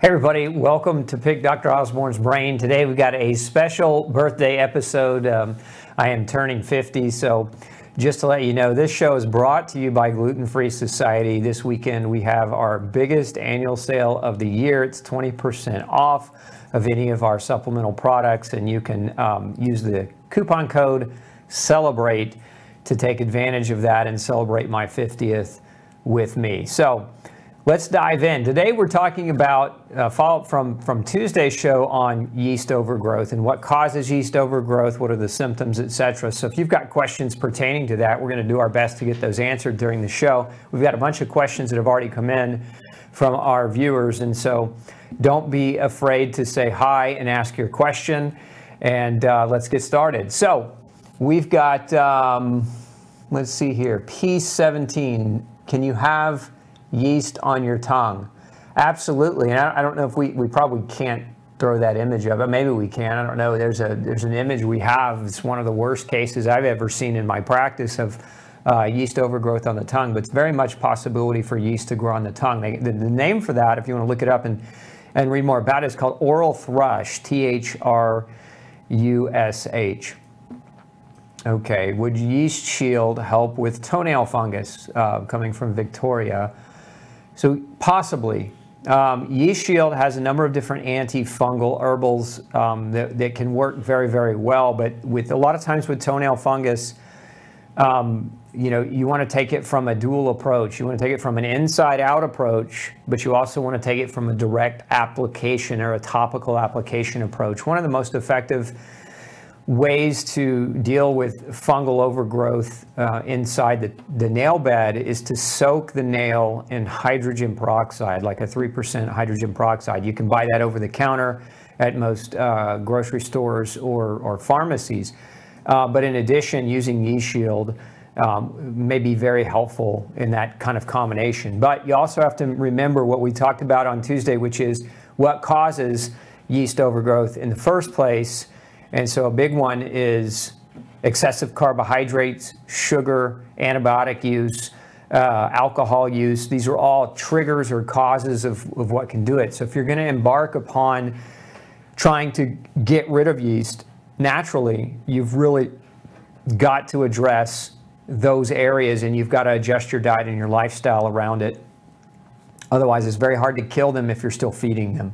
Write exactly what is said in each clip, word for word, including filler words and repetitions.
Hey everybody, welcome to Pick Doctor Osborne's Brain. Today we've got a special birthday episode. Um, I am turning fifty, so just to let you know, this show is brought to you by Gluten-Free Society. This weekend we have our biggest annual sale of the year. It's twenty percent off of any of our supplemental products, and you can um, use the coupon code CELEBRATE to take advantage of that and celebrate my fiftieth with me. So let's dive in. Today we're talking about a follow-up from, from Tuesday's show on yeast overgrowth and what causes yeast overgrowth, what are the symptoms, et cetera. So if you've got questions pertaining to that, we're going to do our best to get those answered during the show. We've got a bunch of questions that have already come in from our viewers, and so don't be afraid to say hi and ask your question, and uh, let's get started. So we've got, um, let's see here, P seventeen, can you have yeast on your tongue? Absolutely. And I, I don't know if we, we probably can't throw that image of it. Maybe we can. I don't know. There's a there's an image we have. It's one of the worst cases I've ever seen in my practice of uh, yeast overgrowth on the tongue, but it's very much possibility for yeast to grow on the tongue. They, the, the name for that, if you want to look it up and, and read more about it, is called oral thrush, T H R U S H. Okay. Would Yeast Shield help with toenail fungus? Uh, coming from Victoria. So possibly. Um, Yeast Shield has a number of different antifungal herbals um, that, that can work very, very well. But with a lot of times with toenail fungus, um, you know, you want to take it from a dual approach. You want to take it from an inside-out approach, but you also want to take it from a direct application or a topical application approach. One of the most effective ways to deal with fungal overgrowth uh, inside the, the nail bed is to soak the nail in hydrogen peroxide, like a three percent hydrogen peroxide. You can buy that over the counter at most uh, grocery stores or, or pharmacies. Uh, but in addition, using Yeast Shield um, may be very helpful in that kind of combination. But you also have to remember what we talked about on Tuesday, which is what causes yeast overgrowth in the first place. And so a big one is excessive carbohydrates, sugar, antibiotic use, uh, alcohol use. These are all triggers or causes of, of what can do it. So if you're going to embark upon trying to get rid of yeast naturally, you've really got to address those areas, and you've got to adjust your diet and your lifestyle around it. Otherwise, it's very hard to kill them if you're still feeding them.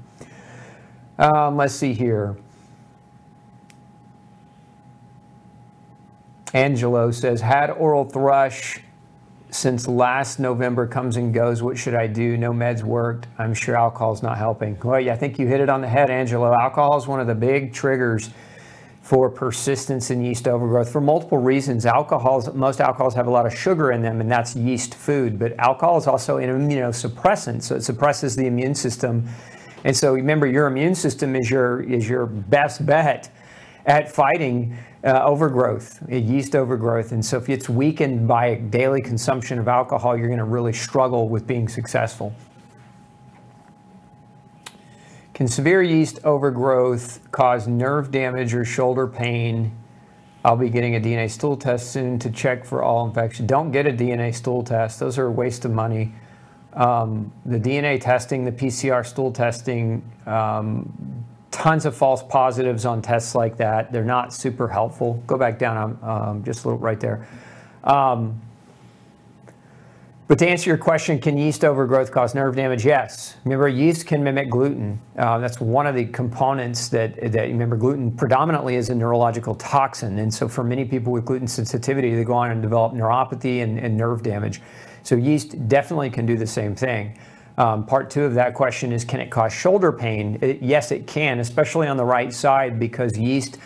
Um, let's see here. Angelo says, had oral thrush since last November, comes and goes. What should I do? No meds worked. I'm sure alcohol's not helping. Well, yeah, I think you hit it on the head, Angelo. Alcohol is one of the big triggers for persistence in yeast overgrowth for multiple reasons. Alcohols, most alcohols have a lot of sugar in them, and that's yeast food. But alcohol is also an immunosuppressant, so it suppresses the immune system. And so remember, your immune system is your, is your best bet at fighting uh, overgrowth, yeast overgrowth. And so if it's weakened by daily consumption of alcohol, you're going to really struggle with being successful. Can severe yeast overgrowth cause nerve damage or shoulder pain? I'll be getting a D N A stool test soon to check for all infection. Don't get a D N A stool test. Those are a waste of money. Um, the D N A testing, the P C R stool testing, um, tons of false positives on tests like that. They're not super helpful. Go back down, I'm um, just a little right there. Um, but to answer your question, can yeast overgrowth cause nerve damage? Yes. Remember, yeast can mimic gluten. Uh, that's one of the components that, that, remember, gluten predominantly is a neurological toxin. And so for many people with gluten sensitivity, they go on and develop neuropathy and, and nerve damage. So yeast definitely can do the same thing. Um, part two of that question is, can it cause shoulder pain? It, yes, it can, especially on the right side, because yeast,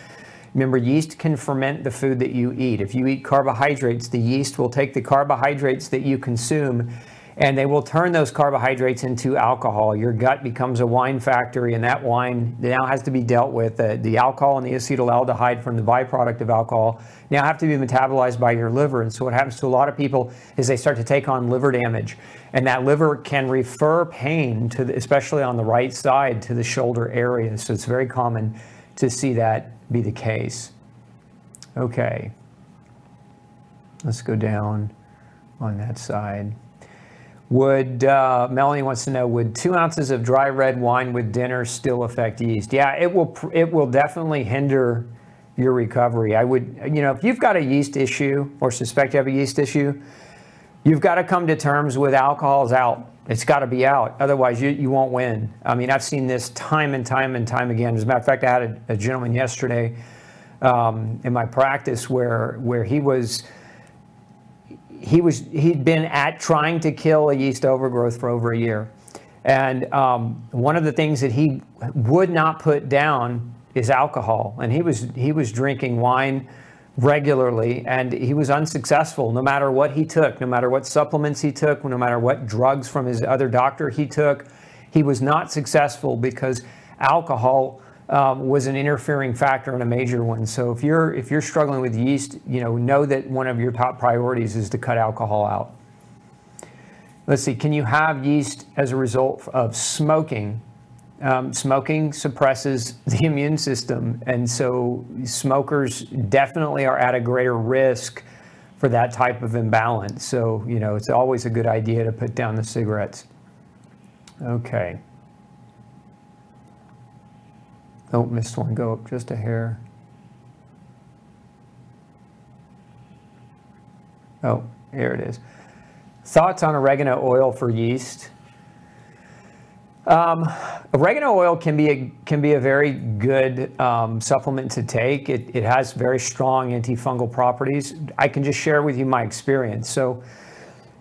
remember, yeast can ferment the food that you eat. If you eat carbohydrates, the yeast will take the carbohydrates that you consume, and they will turn those carbohydrates into alcohol. Your gut becomes a wine factory, and that wine now has to be dealt with. Uh, the alcohol and the acetaldehyde from the byproduct of alcohol now have to be metabolized by your liver. And so what happens to a lot of people is they start to take on liver damage. And that liver can refer pain, to the, especially on the right side, to the shoulder area. So it's very common to see that be the case. Okay. Let's go down on that side. Would, uh, Melanie wants to know, would two ounces of dry red wine with dinner still affect yeast? Yeah, it will, it will definitely hinder your recovery. I would, you know, if you've got a yeast issue or suspect you have a yeast issue, you've got to come to terms with alcohol's out. It's got to be out. Otherwise, you, you won't win. I mean, I've seen this time and time and time again. As a matter of fact, I had a, a gentleman yesterday um, in my practice where, where he was... He was, he'd been at trying to kill a yeast overgrowth for over a year. And um, one of the things that he would not put down is alcohol. And he was, he was drinking wine regularly, and he was unsuccessful no matter what he took, no matter what supplements he took, no matter what drugs from his other doctor he took. He was not successful because alcohol Um, was an interfering factor and a major one. So if you're if you're struggling with yeast, you know, know that one of your top priorities is to cut alcohol out. Let's see, can you have yeast as a result of smoking? Um, smoking suppresses the immune system, and so smokers definitely are at a greater risk for that type of imbalance. So, you know, it's always a good idea to put down the cigarettes. Okay. Oh, missed one. Go up just a hair. Oh, here it is. Thoughts on oregano oil for yeast? Um, oregano oil can be a, can be a very good um, supplement to take. It, it has very strong antifungal properties. I can just share with you my experience. So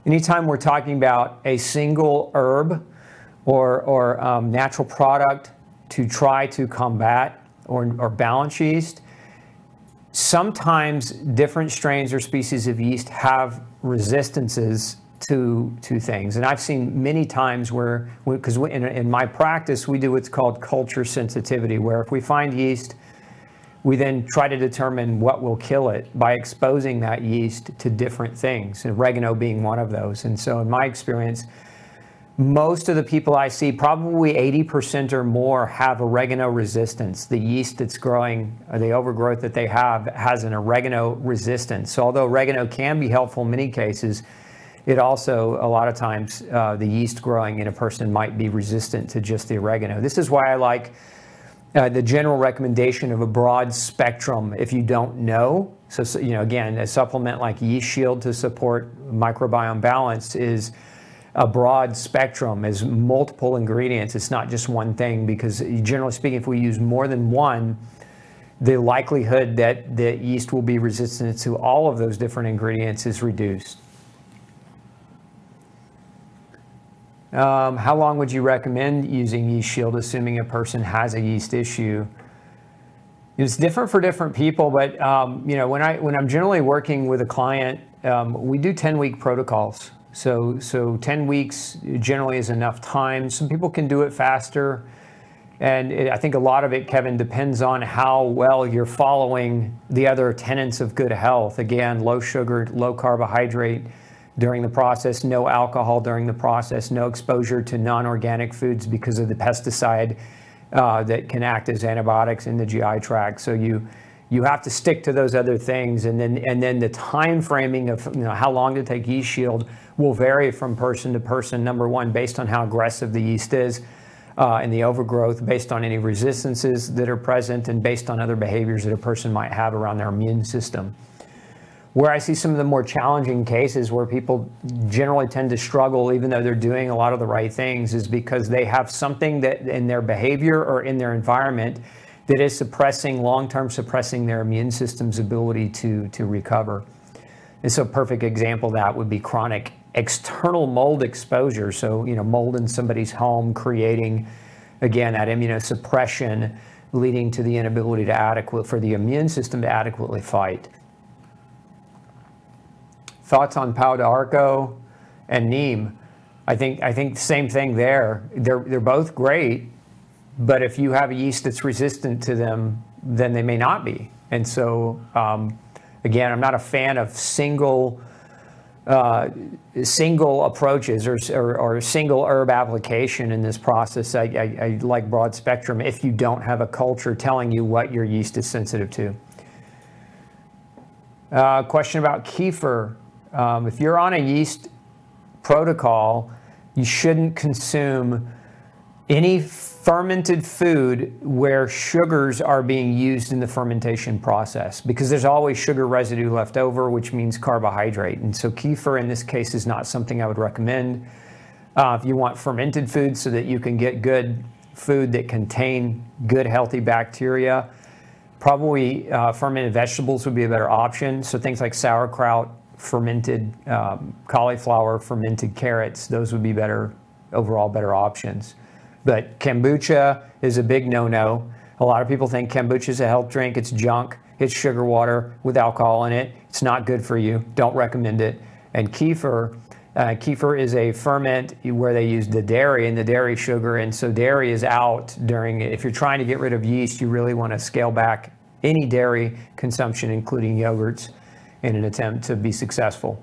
anytime we're talking about a single herb or, or um, natural product to try to combat or, or balance yeast, sometimes different strains or species of yeast have resistances to, to things. And I've seen many times where, because in, in my practice, we do what's called culture sensitivity, where if we find yeast, we then try to determine what will kill it by exposing that yeast to different things, and oregano being one of those. And so in my experience, most of the people I see, probably eighty percent or more, have oregano resistance. The yeast that's growing, or the overgrowth that they have, has an oregano resistance. So although oregano can be helpful in many cases, it also, a lot of times, uh, the yeast growing in a person might be resistant to just the oregano. This is why I like uh, the general recommendation of a broad spectrum if you don't know. So, so, you know, again, a supplement like Yeast Shield to support microbiome balance is a broad spectrum, is multiple ingredients. It's not just one thing, because generally speaking, if we use more than one, the likelihood that the yeast will be resistant to all of those different ingredients is reduced. Um, how long would you recommend using Yeast Shield, assuming a person has a yeast issue? It's different for different people, but um, you know, when I when I'm generally working with a client, um, we do ten-week protocols. So, so ten weeks generally is enough time. Some people can do it faster. And it, I think a lot of it, Kevin, depends on how well you're following the other tenets of good health. Again, low sugar, low carbohydrate during the process, no alcohol during the process, no exposure to non-organic foods because of the pesticide uh, that can act as antibiotics in the G I tract. So you, you have to stick to those other things. And then, and then the time framing of, you know, how long to take Yeast Shield will vary from person to person, number one, based on how aggressive the yeast is uh, and the overgrowth, based on any resistances that are present, and based on other behaviors that a person might have around their immune system. Where I see some of the more challenging cases where people generally tend to struggle, even though they're doing a lot of the right things, is because they have something that in their behavior or in their environment that is suppressing, long-term suppressing their immune system's ability to, to recover. And so a perfect example of that would be chronic external mold exposure. So, you know, mold in somebody's home creating, again, that immunosuppression, leading to the inability to adequate, for the immune system to adequately fight. Thoughts on Pau d'Arco and Neem? I think, I think the same thing there. They're, they're both great, but if you have a yeast that's resistant to them, then they may not be. And so, um, again, I'm not a fan of single Uh, single approaches or, or, or single herb application in this process. I, I, I like broad spectrum if you don't have a culture telling you what your yeast is sensitive to. Uh, question about kefir. Um, if you're on a yeast protocol, you shouldn't consume any fermented food where sugars are being used in the fermentation process, because there's always sugar residue left over, which means carbohydrate. And so kefir in this case is not something I would recommend. Uh, if you want fermented food so that you can get good food that contain good healthy bacteria, probably uh, fermented vegetables would be a better option. So things like sauerkraut, fermented um, cauliflower, fermented carrots, those would be better, overall better options. But kombucha is a big no-no. A lot of people think kombucha is a health drink. It's junk. It's sugar water with alcohol in it. It's not good for you. Don't recommend it. And kefir, uh, kefir is a ferment where they use the dairy and the dairy sugar. And so dairy is out during it. If you're trying to get rid of yeast, you really want to scale back any dairy consumption, including yogurts, in an attempt to be successful.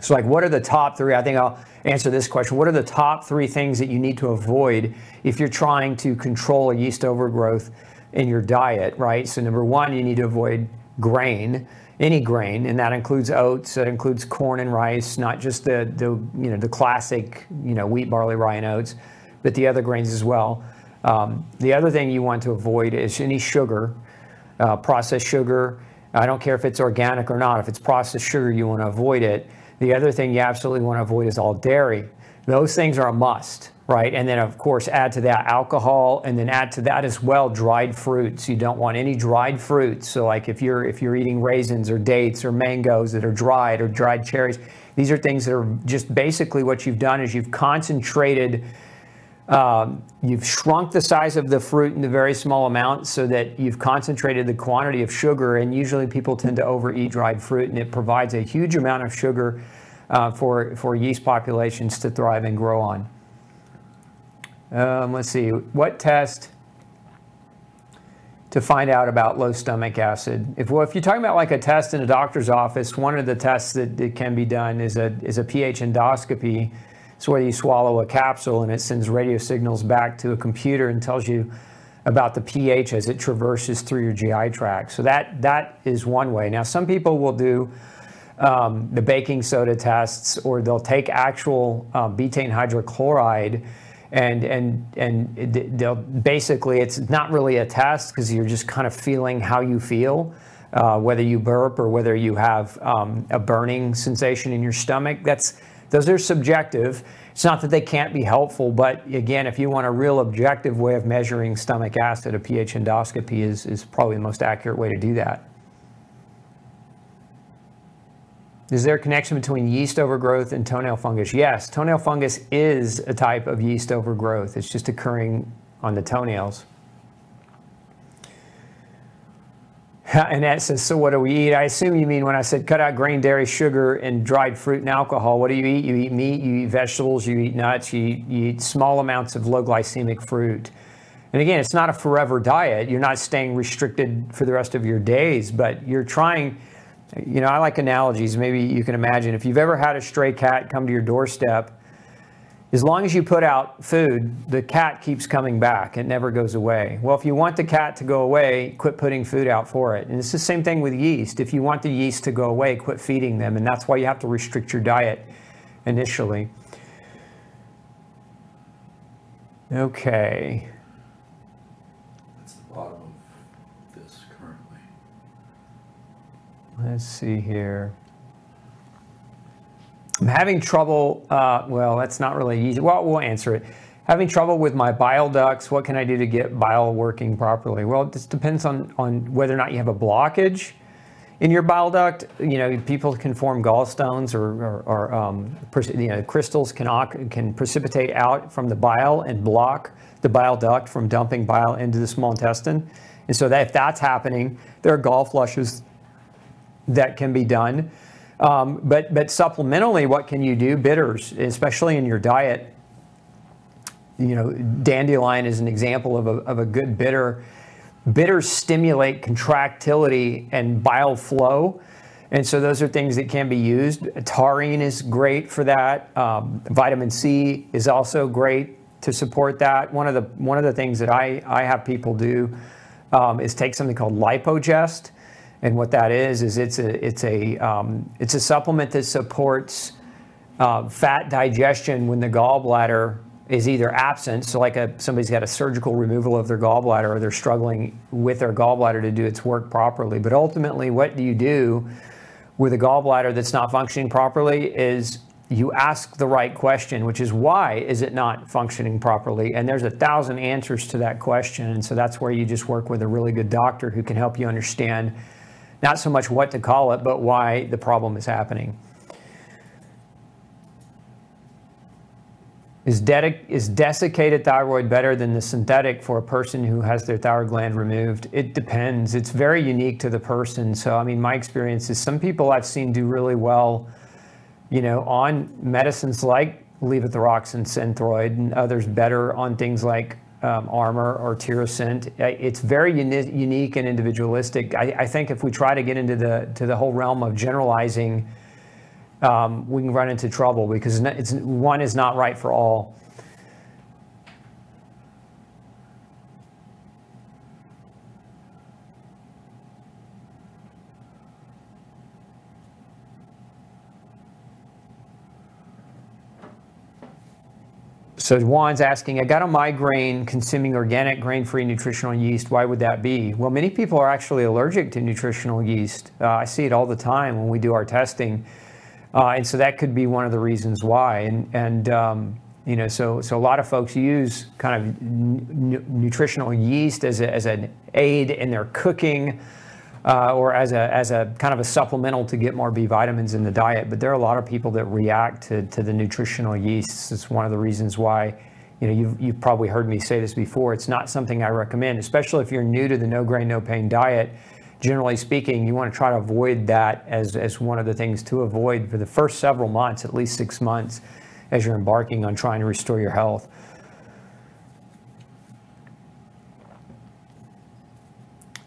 So like, what are the top three? I think I'll answer this question. What are the top three things that you need to avoid if you're trying to control a yeast overgrowth in your diet, right? So number one, you need to avoid grain, any grain, and that includes oats, that includes corn and rice, not just the, the you know, the classic, you know, wheat, barley, rye, and oats, but the other grains as well. Um, the other thing you want to avoid is any sugar, uh, processed sugar. I don't care if it's organic or not. If it's processed sugar, you want to avoid it. The other thing you absolutely want to avoid is all dairy. Those things are a must, right? And then, of course, add to that alcohol, and then add to that as well dried fruits. You don't want any dried fruits. So like if you're, if you're eating raisins or dates or mangoes that are dried, or dried cherries, these are things that are just basically what you've done is you've concentrated, um, you've shrunk the size of the fruit in a very small amount so that you've concentrated the quantity of sugar, and usually people tend to overeat dried fruit, and it provides a huge amount of sugar uh, for, for yeast populations to thrive and grow on. Um, let's see, what test to find out about low stomach acid? If, well, if you're talking about like a test in a doctor's office, one of the tests that, that can be done is a, is a pH endoscopy. It's where you swallow a capsule and it sends radio signals back to a computer and tells you about the pH as it traverses through your G I tract. So that, that is one way. Now, some people will do um, the baking soda tests, or they'll take actual uh, betaine hydrochloride, and, and, and they'll basically, it's not really a test because you're just kind of feeling how you feel. Uh, whether you burp or whether you have um, a burning sensation in your stomach, that's, those are subjective. It's not that they can't be helpful, but again, if you want a real objective way of measuring stomach acid, a pH endoscopy is, is probably the most accurate way to do that. Is there a connection between yeast overgrowth and toenail fungus? Yes, toenail fungus is a type of yeast overgrowth. It's just occurring on the toenails. And that says, so what do we eat? I assume you mean when I said cut out grain, dairy, sugar, and dried fruit and alcohol. What do you eat? You eat meat, you eat vegetables, you eat nuts, you eat, you eat small amounts of low glycemic fruit. And again, it's not a forever diet. You're not staying restricted for the rest of your days, but you're trying, you know, I like analogies. Maybe you can imagine if you've ever had a stray cat come to your doorstep, as long as you put out food, the cat keeps coming back. It never goes away. Well, if you want the cat to go away, quit putting food out for it. And it's the same thing with yeast. If you want the yeast to go away, quit feeding them. And that's why you have to restrict your diet initially. Okay. That's the bottom of this currently. Let's see here. I'm having trouble, uh, well, that's not really easy. Well, we'll answer it. Having trouble with my bile ducts. What can I do to get bile working properly? Well, it just depends on, on whether or not you have a blockage in your bile duct. You know, people can form gallstones, or, or, or um, you know, crystals can, can precipitate out from the bile and block the bile duct from dumping bile into the small intestine. And so that, if that's happening, there are gall flushes that can be done. Um, but, but supplementally, what can you do? Bitters, especially in your diet. You know, dandelion is an example of a, of a good bitter. Bitters stimulate contractility and bile flow. And so those are things that can be used. Taurine is great for that. Um, vitamin C is also great to support that. One of the, one of the things that I, I have people do um, is take something called Lipogest. And what that is is it's a it's a um, it's a supplement that supports uh, fat digestion when the gallbladder is either absent, so like a, somebody's got a surgical removal of their gallbladder, or they're struggling with their gallbladder to do its work properly. But ultimately, what do you do with a gallbladder that's not functioning properly is you ask the right question, which is, why is it not functioning properly? And there's a thousand answers to that question. And so that's where you just work with a really good doctor who can help you understand not so much what to call it, but why the problem is happening. Is, dedic is desiccated thyroid better than the synthetic for a person who has their thyroid gland removed? It depends. It's very unique to the person. So, I mean, my experience is some people I've seen do really well, you know, on medicines like levothyroxine, Synthroid, and others better on things like um, Armor or Tyrosint. It's very uni unique and individualistic. I, I think if we try to get into the, to the whole realm of generalizing, Um, we can run into trouble, because it's, one is not right for all. So Juan's asking, I got a migraine consuming organic, grain-free nutritional yeast. Why would that be? Well, many people are actually allergic to nutritional yeast. Uh, I see it all the time when we do our testing. Uh, and so that could be one of the reasons why. And, and um, you know, so, so a lot of folks use kind of n nutritional yeast as, a, as an aid in their cooking, uh, or as a, as a kind of a supplemental to get more B vitamins in the diet. But there are a lot of people that react to, to the nutritional yeasts. It's one of the reasons why, you know, you've, you've probably heard me say this before. It's not something I recommend, especially if you're new to the No Grain, No Pain diet. Generally speaking, you want to try to avoid that as, as one of the things to avoid for the first several months, at least six months, as you're embarking on trying to restore your health.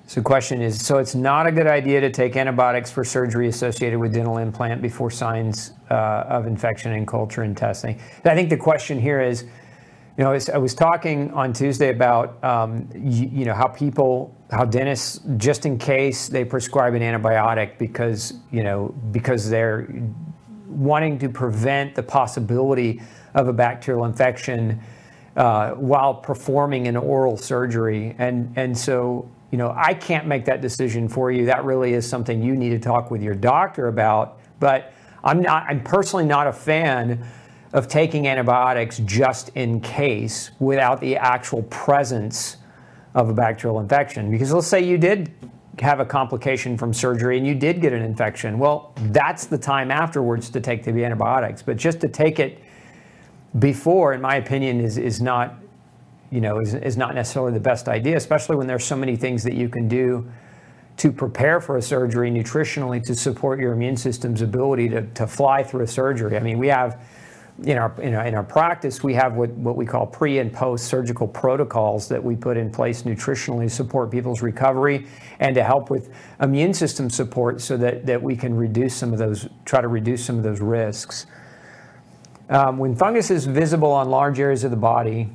So the question is, so it's not a good idea to take antibiotics for surgery associated with dental implant before signs uh, of infection in culture and testing. And I think the question here is, you know, I was talking on Tuesday about, um, you, you know, how people, how dentists, just in case they prescribe an antibiotic because, you know, because they're wanting to prevent the possibility of a bacterial infection uh, while performing an oral surgery. And, and so, you know, I can't make that decision for you. That really is something you need to talk with your doctor about. But I'm not, I'm personally not a fan of taking antibiotics just in case without the actual presence of a bacterial infection. Because let's say you did have a complication from surgery and you did get an infection. Well, that's the time afterwards to take the antibiotics. But just to take it before, in my opinion, is, is not, you know, is, is not necessarily the best idea, especially when there's so many things that you can do to prepare for a surgery nutritionally to support your immune system's ability to, to fly through a surgery. I mean, we have, In our, in our, in our practice, we have what, what we call pre and post-surgical protocols that we put in place nutritionally to support people's recovery and to help with immune system support so that, that we can reduce some of those, try to reduce some of those risks. Um, when fungus is visible on large areas of the body,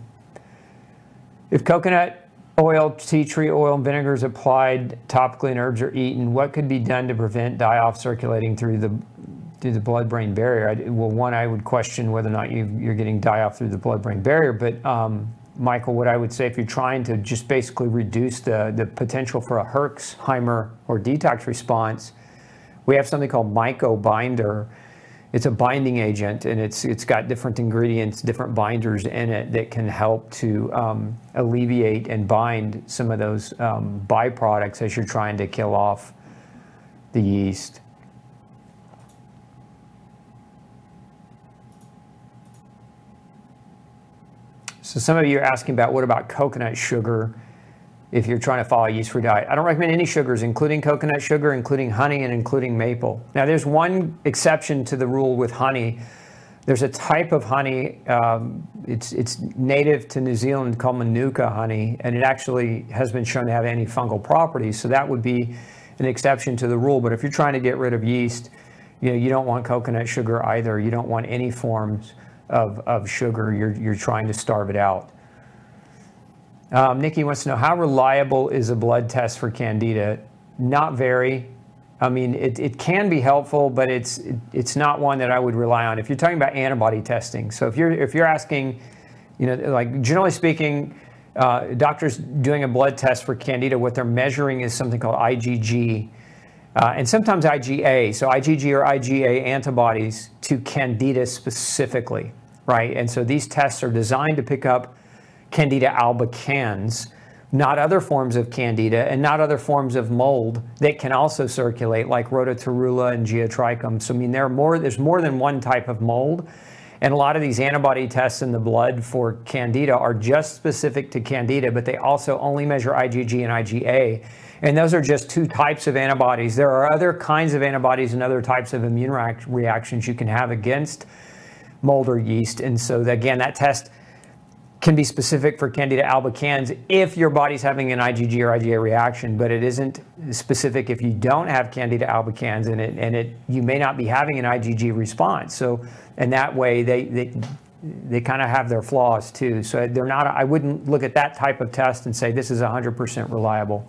if coconut oil, tea tree oil, and vinegar is applied topically and herbs are eaten, what could be done to prevent die-off circulating through the through the blood-brain barrier? I, well, one, I would question whether or not you, you're getting die-off through the blood-brain barrier. But, um, Michael, what I would say, if you're trying to just basically reduce the, the potential for a Herxheimer or detox response, we have something called MycoBinder. It's a binding agent, and it's, it's got different ingredients, different binders in it that can help to um, alleviate and bind some of those um, byproducts as you're trying to kill off the yeast. So some of you are asking about, what about coconut sugar if you're trying to follow a yeast-free diet? I don't recommend any sugars, including coconut sugar, including honey, and including maple. Now, there's one exception to the rule with honey. There's a type of honey, um, it's, it's native to New Zealand, called manuka honey, and it actually has been shown to have antifungal properties. So that would be an exception to the rule. But if you're trying to get rid of yeast, you know, you don't want coconut sugar either. You don't want any forms Of, of sugar. You're, you're trying to starve it out. Um, Nikki wants to know, how reliable is a blood test for Candida? Not very. I mean, it, it can be helpful, but it's it, it's not one that I would rely on. If you're talking about antibody testing, so if you're if you're asking, you know, like generally speaking, uh, doctors doing a blood test for Candida, what they're measuring is something called I G G, uh, and sometimes I G A. So I G G or I G A antibodies to Candida specifically, right? And so these tests are designed to pick up Candida albicans, not other forms of Candida and not other forms of mold that can also circulate, like Rhodotorula and geotrichum. So I mean, there are more, there's more than one type of mold, and a lot of these antibody tests in the blood for Candida are just specific to Candida, but they also only measure I G G and I G A, and those are just two types of antibodies. There are other kinds of antibodies and other types of immune react reactions you can have against mold or yeast, and so again, that test can be specific for Candida albicans if your body's having an I G G or I G A reaction, but it isn't specific if you don't have Candida albicans, and it and it you may not be having an I G G response. So in that way, they they they kind of have their flaws too. So they're not. I wouldn't look at that type of test and say this is one hundred percent reliable.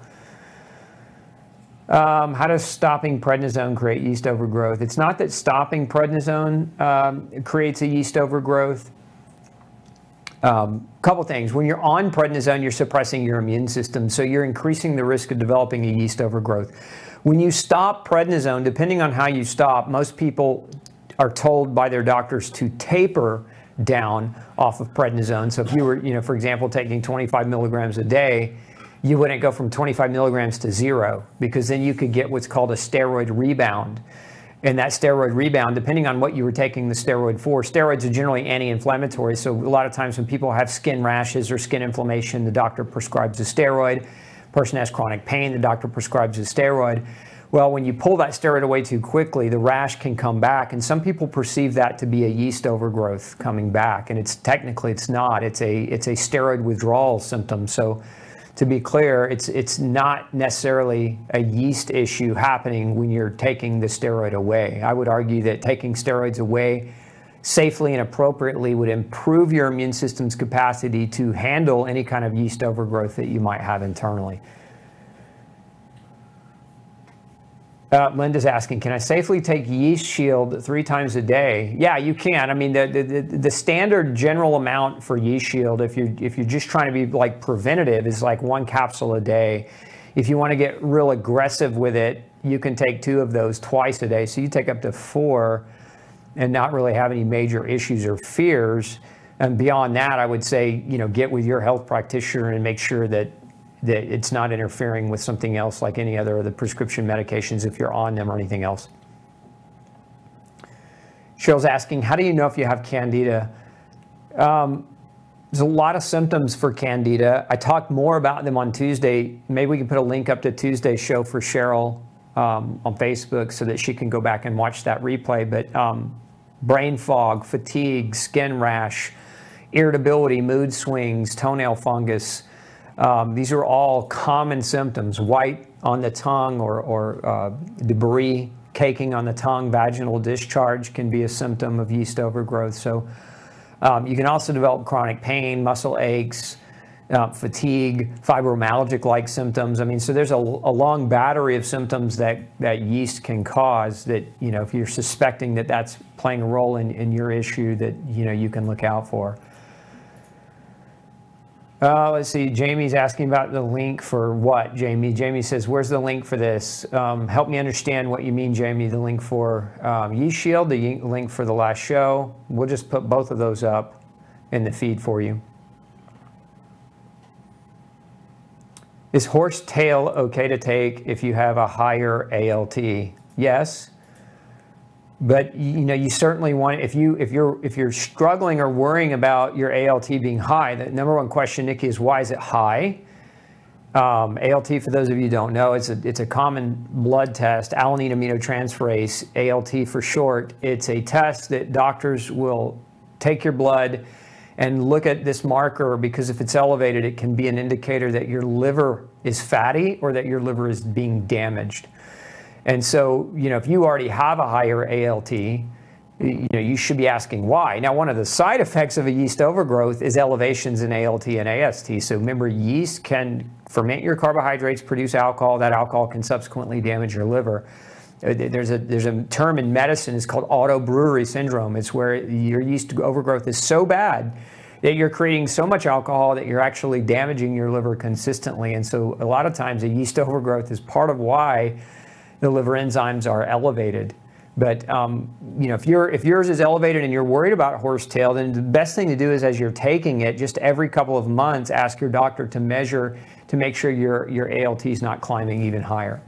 Um, how does stopping prednisone create yeast overgrowth? It's not that stopping prednisone um, creates a yeast overgrowth. Um, couple things. When you're on prednisone, you're suppressing your immune system, so you're increasing the risk of developing a yeast overgrowth. When you stop prednisone, depending on how you stop, most people are told by their doctors to taper down off of prednisone. So if you were, you know, for example, taking twenty-five milligrams a day, you wouldn't go from twenty-five milligrams to zero, because then you could get what's called a steroid rebound. And that steroid rebound, depending on what you were taking the steroid for, steroids are generally anti-inflammatory, so a lot of times when people have skin rashes or skin inflammation, the doctor prescribes a steroid. Person has chronic pain, the doctor prescribes a steroid. Well, when you pull that steroid away too quickly, the rash can come back, and some people perceive that to be a yeast overgrowth coming back, and it's technically it's not. It's a it's a steroid withdrawal symptom. So to be clear, it's it's not necessarily a yeast issue happening when you're taking the steroid away. I would argue that taking steroids away safely and appropriately would improve your immune system's capacity to handle any kind of yeast overgrowth that you might have internally. Uh, Linda's asking, can I safely take Yeast Shield three times a day? Yeah, you can. I mean, the, the, the standard general amount for Yeast Shield, if you're, if you're just trying to be like preventative, is like one capsule a day. If you want to get real aggressive with it, you can take two of those twice a day. So you take up to four and not really have any major issues or fears. And beyond that, I would say, you know, get with your health practitioner and make sure that that it's not interfering with something else, like any other of the prescription medications if you're on them or anything else. Cheryl's asking, how do you know if you have Candida? Um, there's a lot of symptoms for Candida. I talked more about them on Tuesday. Maybe we can put a link up to Tuesday's show for Cheryl um, on Facebook so that she can go back and watch that replay. But um, brain fog, fatigue, skin rash, irritability, mood swings, toenail fungus, Um, these are all common symptoms. White on the tongue, or, or uh, debris caking on the tongue, vaginal discharge can be a symptom of yeast overgrowth. So um, you can also develop chronic pain, muscle aches, uh, fatigue, fibromyalgic-like symptoms. I mean, so there's a, a long battery of symptoms that, that yeast can cause that, you know, if you're suspecting that that's playing a role in, in your issue, that, you know, you can look out for. Uh, let's see, Jamie's asking about the link for what, Jamie? Jamie says, where's the link for this? Um, help me understand what you mean, Jamie, the link for um, Yeast Shield, the link for the last show. We'll just put both of those up in the feed for you. Is horsetail okay to take if you have a higher A L T? Yes. But you know, you certainly want, if you if you're if you're struggling or worrying about your A L T being high, the number one question, Nikki, is why is it high? Um, A L T, for those of you who don't know, it's a it's a common blood test, alanine aminotransferase, A L T for short. It's a test that doctors will take your blood and look at this marker, because if it's elevated, it can be an indicator that your liver is fatty or that your liver is being damaged. And so, you know, if you already have a higher A L T, you know, you should be asking why. Now, one of the side effects of a yeast overgrowth is elevations in A L T and A S T. So remember, yeast can ferment your carbohydrates, produce alcohol. That alcohol can subsequently damage your liver. There's a, there's a term in medicine, it's called auto-brewery syndrome. It's where your yeast overgrowth is so bad that you're creating so much alcohol that you're actually damaging your liver consistently. And so a lot of times a yeast overgrowth is part of why the liver enzymes are elevated. But um, you know, if, you're, if yours is elevated and you're worried about horsetail, then the best thing to do is, as you're taking it, just every couple of months, ask your doctor to measure to make sure your, your A L T is not climbing even higher.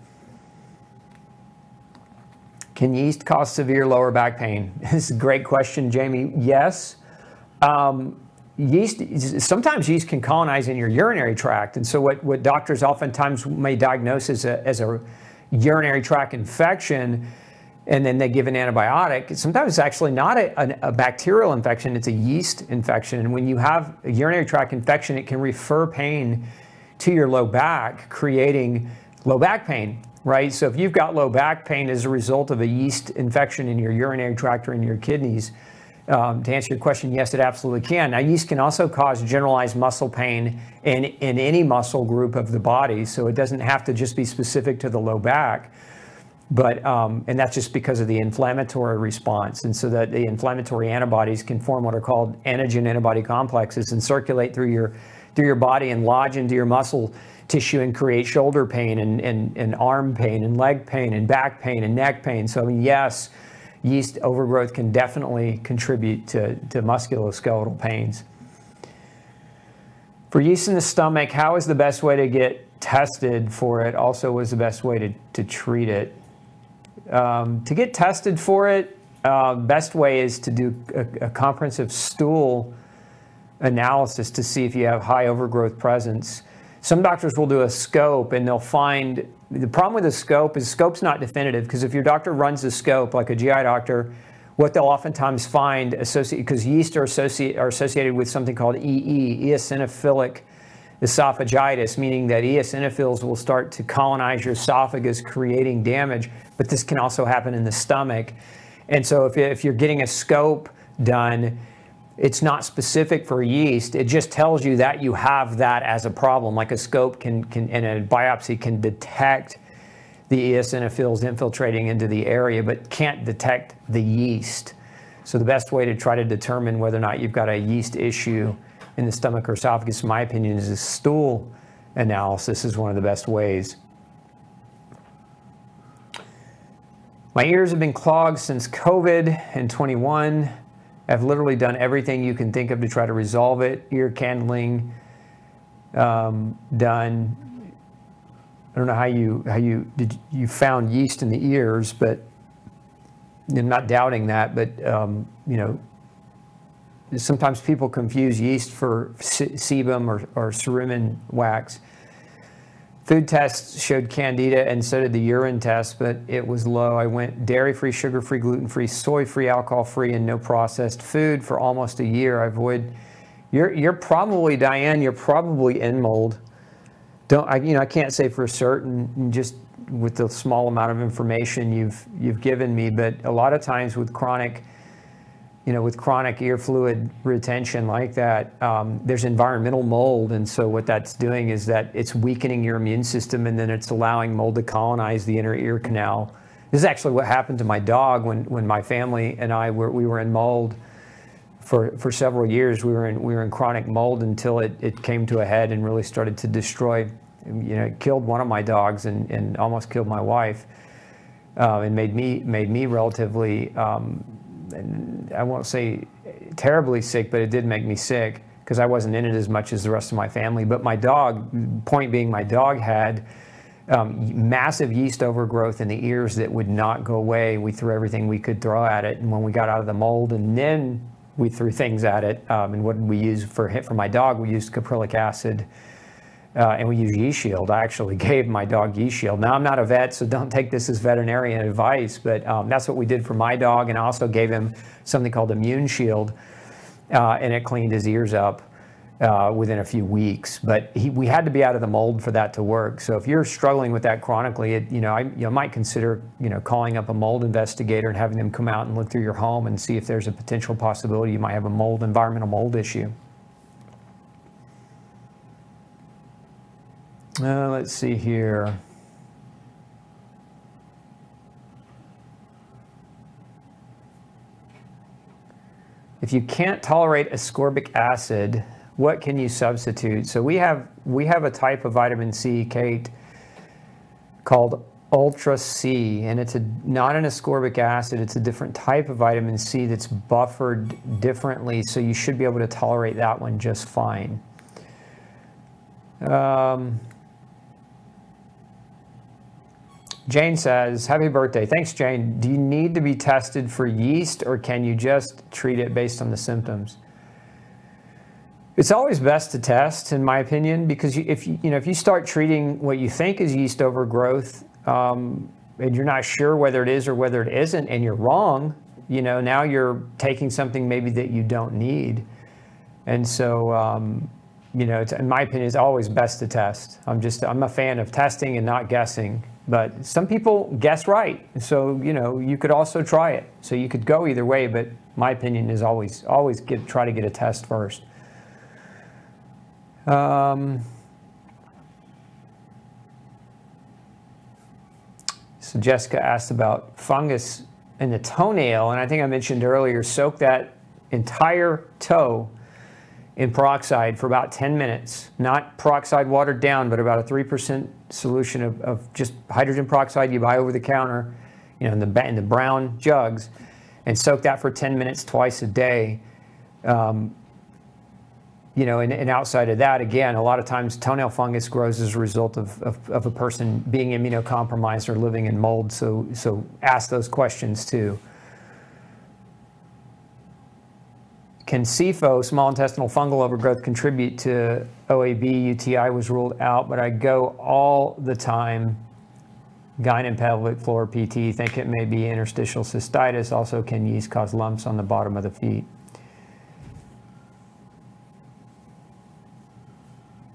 Can yeast cause severe lower back pain? This is a great question, Jamie. Yes. Um, yeast, sometimes yeast can colonize in your urinary tract. And so what, what doctors oftentimes may diagnose as a, as a urinary tract infection, and then they give an antibiotic. Sometimes it's actually not a, a bacterial infection, it's a yeast infection. And when you have a urinary tract infection, it can refer pain to your low back, creating low back pain, right? So if you've got low back pain as a result of a yeast infection in your urinary tract or in your kidneys, um, to answer your question, yes, it absolutely can. Now, yeast can also cause generalized muscle pain in, in any muscle group of the body, so it doesn't have to just be specific to the low back. But, um, and that's just because of the inflammatory response. And so that the inflammatory antibodies can form what are called antigen antibody complexes and circulate through your, through your body and lodge into your muscle tissue and create shoulder pain and, and, and arm pain and leg pain and back pain and neck pain. So I mean, yes, yeast overgrowth can definitely contribute to, to musculoskeletal pains. For yeast in the stomach, how is the best way to get tested for it? Also, was the best way to, to treat it? Um, to get tested for it, uh, best way is to do a, a comprehensive stool analysis to see if you have high overgrowth presence. Some doctors will do a scope, and they'll find, the problem with a scope is scope's not definitive, because if your doctor runs the scope, like a G I doctor, what they'll oftentimes find, associated, because yeast are, associate, are associated with something called E E, eosinophilic esophagitis, meaning that eosinophils will start to colonize your esophagus, creating damage. But this can also happen in the stomach. And so if, if you're getting a scope done, it's not specific for yeast. It just tells you that you have that as a problem. Like a scope can, can and a biopsy can detect the eosinophils infiltrating into the area, but can't detect the yeast. So the best way to try to determine whether or not you've got a yeast issue in the stomach or esophagus, in my opinion, is a stool analysis is one of the best ways. My ears have been clogged since COVID and twenty-one. I've literally done everything you can think of to try to resolve it. Ear candling um, done. I don't know how you how you did you found yeast in the ears, but I'm not doubting that. But um, you know, sometimes people confuse yeast for sebum or, or cerumen wax. Food tests showed candida, and so did the urine test, but it was low. I went dairy-free, sugar-free, gluten-free, soy-free, alcohol-free, and no processed food for almost a year. I avoid. You're you're probably, Diane, you're probably in mold. Don't I? You know, I can't say for certain. Just with the small amount of information you've you've given me, but a lot of times with chronic. You know, with chronic ear fluid retention like that, um, there's environmental mold. And so what that's doing is that it's weakening your immune system, and then it's allowing mold to colonize the inner ear canal. This is actually what happened to my dog when, when my family and I were, we were in mold for, for several years. We were in, we were in chronic mold until it, it came to a head and really started to destroy, you know, it killed one of my dogs and, and almost killed my wife uh, and made me, made me relatively, um, and I won't say terribly sick, but it did make me sick because I wasn't in it as much as the rest of my family. But my dog, point being, my dog had um, massive yeast overgrowth in the ears that would not go away. We threw everything we could throw at it. And when we got out of the mold and then we threw things at it, um, and what did we use for for my dog? We used caprylic acid uh, and we used Yeast Shield. I actually gave my dog Yeast Shield. Now, I'm not a vet, so don't take this as veterinarian advice, but um, that's what we did for my dog, and I also gave him something called Immune Shield, uh, and it cleaned his ears up uh, within a few weeks. But he, we had to be out of the mold for that to work. So if you're struggling with that chronically, it, you know, I you know, might consider you know, calling up a mold investigator and having them come out and look through your home and see if there's a potential possibility you might have a mold, environmental mold issue. Uh, let's see here. If you can't tolerate ascorbic acid, what can you substitute? So we have we have a type of vitamin C, Kate, called Ultra C, and it's a not an ascorbic acid. It's a different type of vitamin C that's buffered differently, so you should be able to tolerate that one just fine. Um, Jane says, happy birthday. Thanks, Jane. Do you need to be tested for yeast, or can you just treat it based on the symptoms? It's always best to test, in my opinion, because if you, you know, if you start treating what you think is yeast overgrowth, um, and you're not sure whether it is or whether it isn't, and you're wrong, you know, now you're taking something maybe that you don't need. And so, um, you know, it's, in my opinion, it's always best to test. I'm just, I'm a fan of testing and not guessing. But some people guess right, so you know you could also try it. So you could go either way, but my opinion is always always get, try to get a test first. Um, so Jessica asked about fungus in the toenail, and I think I mentioned earlier, soak that entire toe in peroxide for about ten minutes. Not peroxide watered down, but about a three percent solution of, of just hydrogen peroxide you buy over the counter, you know, in the, in the brown jugs, and soak that for ten minutes twice a day. Um, you know, and, and outside of that, again, a lot of times toenail fungus grows as a result of, of, of a person being immunocompromised or living in mold, so, so ask those questions too. Can S I F O, small intestinal fungal overgrowth, contribute to O A B? U T I was ruled out, but I go all the time. Gyne and pelvic floor P T, think it may be interstitial cystitis. Also, can yeast cause lumps on the bottom of the feet?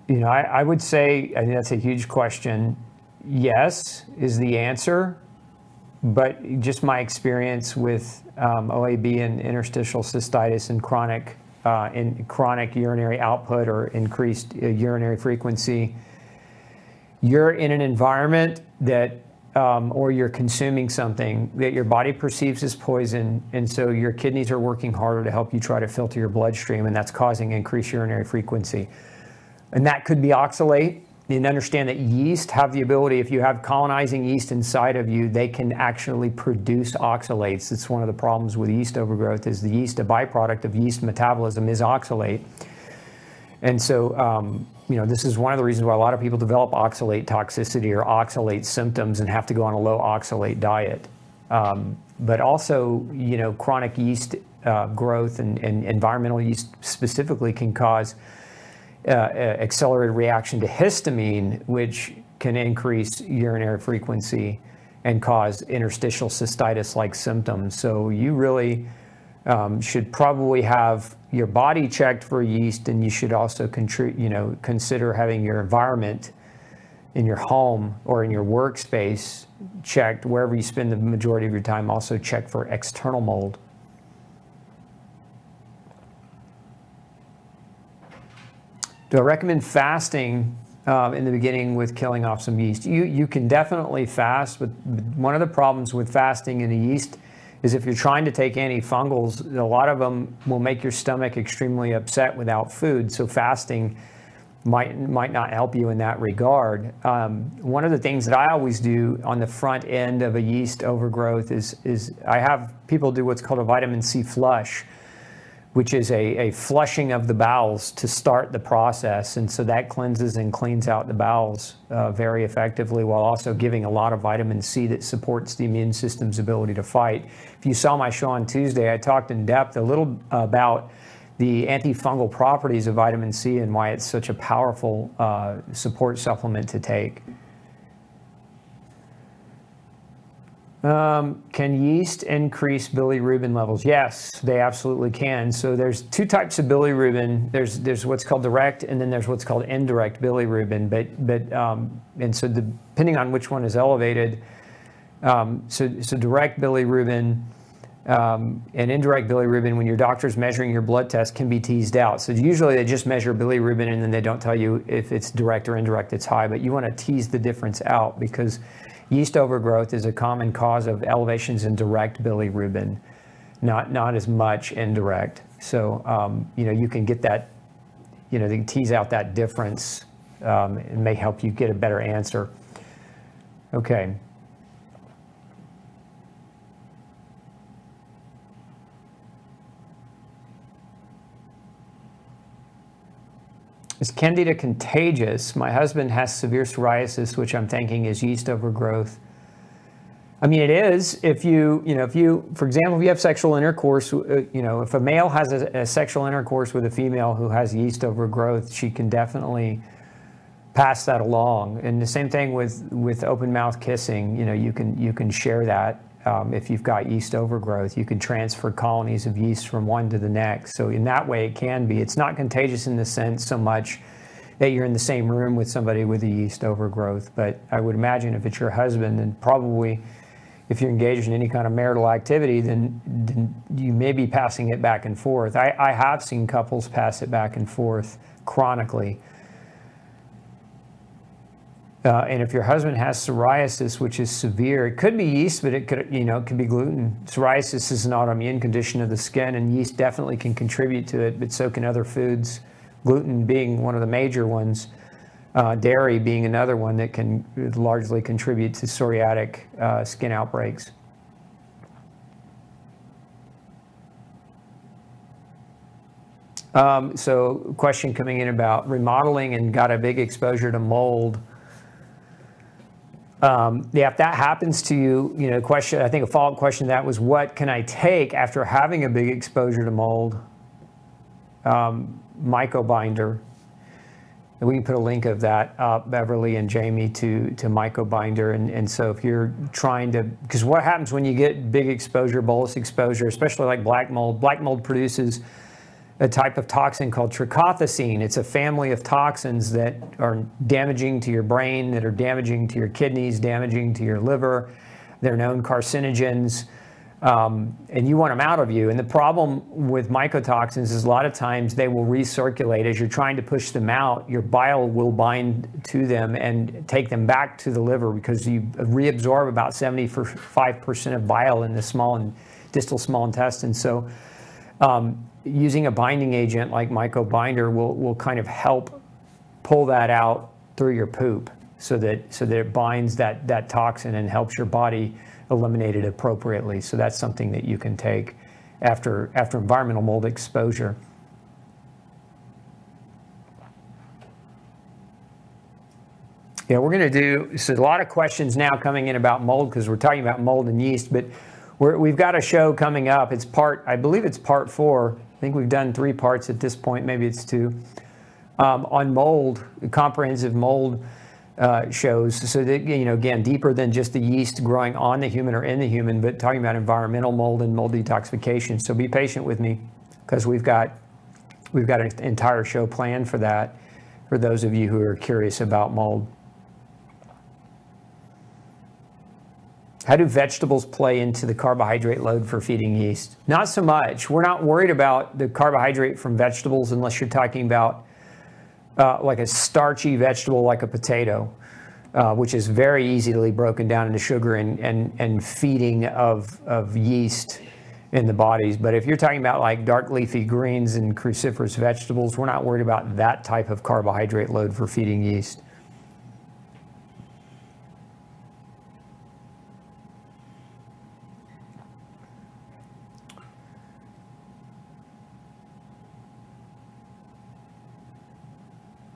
You know, I, I would say, I think that's a huge question. Yes is the answer. But just my experience with um, O A B and interstitial cystitis and chronic, uh, in chronic urinary output or increased uh, urinary frequency, you're in an environment that, um, or you're consuming something that your body perceives as poison, and so your kidneys are working harder to help you try to filter your bloodstream, and that's causing increased urinary frequency. And that could be oxalate. And understand that yeast have the ability, if you have colonizing yeast inside of you, they can actually produce oxalates. It's one of the problems with yeast overgrowth is the yeast, a byproduct of yeast metabolism is oxalate. And so, um, you know, this is one of the reasons why a lot of people develop oxalate toxicity or oxalate symptoms and have to go on a low oxalate diet. Um, but also, you know, chronic yeast uh, growth and, and environmental yeast specifically can cause Uh, accelerated reaction to histamine, which can increase urinary frequency and cause interstitial cystitis-like symptoms. So you really um, should probably have your body checked for yeast, and you should also contri- you know, consider having your environment in your home or in your workspace checked. Wherever you spend the majority of your time, also check for external mold. Do I recommend fasting uh, in the beginning with killing off some yeast? You, you can definitely fast, but one of the problems with fasting in the yeast is if you're trying to take antifungals, a lot of them will make your stomach extremely upset without food, so fasting might, might not help you in that regard. Um, one of the things that I always do on the front end of a yeast overgrowth is, is I have people do what's called a vitamin C flush, which is a, a flushing of the bowels to start the process. And so that cleanses and cleans out the bowels uh, very effectively, while also giving a lot of vitamin C that supports the immune system's ability to fight. If you saw my show on Tuesday, I talked in depth a little about the antifungal properties of vitamin C and why it's such a powerful uh, support supplement to take. Um, can yeast increase bilirubin levels? Yes, they absolutely can. So there's two types of bilirubin. There's there's what's called direct, and then there's what's called indirect bilirubin. But but um, and so depending on which one is elevated, um, so so direct bilirubin um, and indirect bilirubin, when your doctor's measuring your blood test, can be teased out. So usually they just measure bilirubin and then they don't tell you if it's direct or indirect. It's high, but you want to tease the difference out because yeast overgrowth is a common cause of elevations in direct bilirubin, not, not as much indirect. So, um, you know, you can get that, you know, they can tease out that difference. Um, it may help you get a better answer. Okay. Is Candida contagious? My husband has severe psoriasis, which I'm thinking is yeast overgrowth. I mean, it is if you, you know, if you, for example, if you have sexual intercourse, you know, if a male has a, a sexual intercourse with a female who has yeast overgrowth, she can definitely pass that along. And the same thing with, with open mouth kissing, you know, you can, you can share that. Um, if you've got yeast overgrowth, you can transfer colonies of yeast from one to the next. So in that way, it can be. It's not contagious in the sense so much that you're in the same room with somebody with a yeast overgrowth. But I would imagine if it's your husband, then probably if you're engaged in any kind of marital activity, then, then you may be passing it back and forth. I, I have seen couples pass it back and forth chronically. Uh, and if your husband has psoriasis, which is severe, it could be yeast, but it could, you know, it could be gluten. Psoriasis is an autoimmune condition of the skin, and yeast definitely can contribute to it, but so can other foods, gluten being one of the major ones, uh, dairy being another one that can largely contribute to psoriatic uh, skin outbreaks. Um, so question coming in about remodeling and got a big exposure to mold. Um, yeah, if that happens to you, you know, question, I think a follow-up question to that was, what can I take after having a big exposure to mold? Um, MycoBinder. And we can put a link of that up, Beverly and Jamie, to, to MycoBinder. And, and so if you're trying to, because what happens when you get big exposure, bolus exposure, especially like black mold, black mold produces a type of toxin called trichothecine. It's a family of toxins that are damaging to your brain, that are damaging to your kidneys, damaging to your liver. They're known carcinogens, um, and you want them out of you. And the problem with mycotoxins is a lot of times they will recirculate. As you're trying to push them out, your bile will bind to them and take them back to the liver, because you reabsorb about seventy-five percent of bile in the small and distal small intestine. So, um, using a binding agent like MycoBinder will, will kind of help pull that out through your poop, so that, so that it binds that, that toxin and helps your body eliminate it appropriately. So that's something that you can take after, after environmental mold exposure. Yeah, we're going to do so a lot of questions now coming in about mold, because we're talking about mold and yeast, but we're, we've got a show coming up. It's part, I believe it's part four. I think we've done three parts at this point, maybe it's two, um, on mold, comprehensive mold uh, shows. So that, you know, again, deeper than just the yeast growing on the human or in the human, but talking about environmental mold and mold detoxification. So be patient with me, because we've got, we've got an entire show planned for that, for those of you who are curious about mold. How do vegetables play into the carbohydrate load for feeding yeast? Not so much. We're not worried about the carbohydrate from vegetables unless you're talking about uh, like a starchy vegetable like a potato, uh, which is very easily broken down into sugar and, and, and feeding of, of yeast in the bodies. But if you're talking about like dark leafy greens and cruciferous vegetables, we're not worried about that type of carbohydrate load for feeding yeast.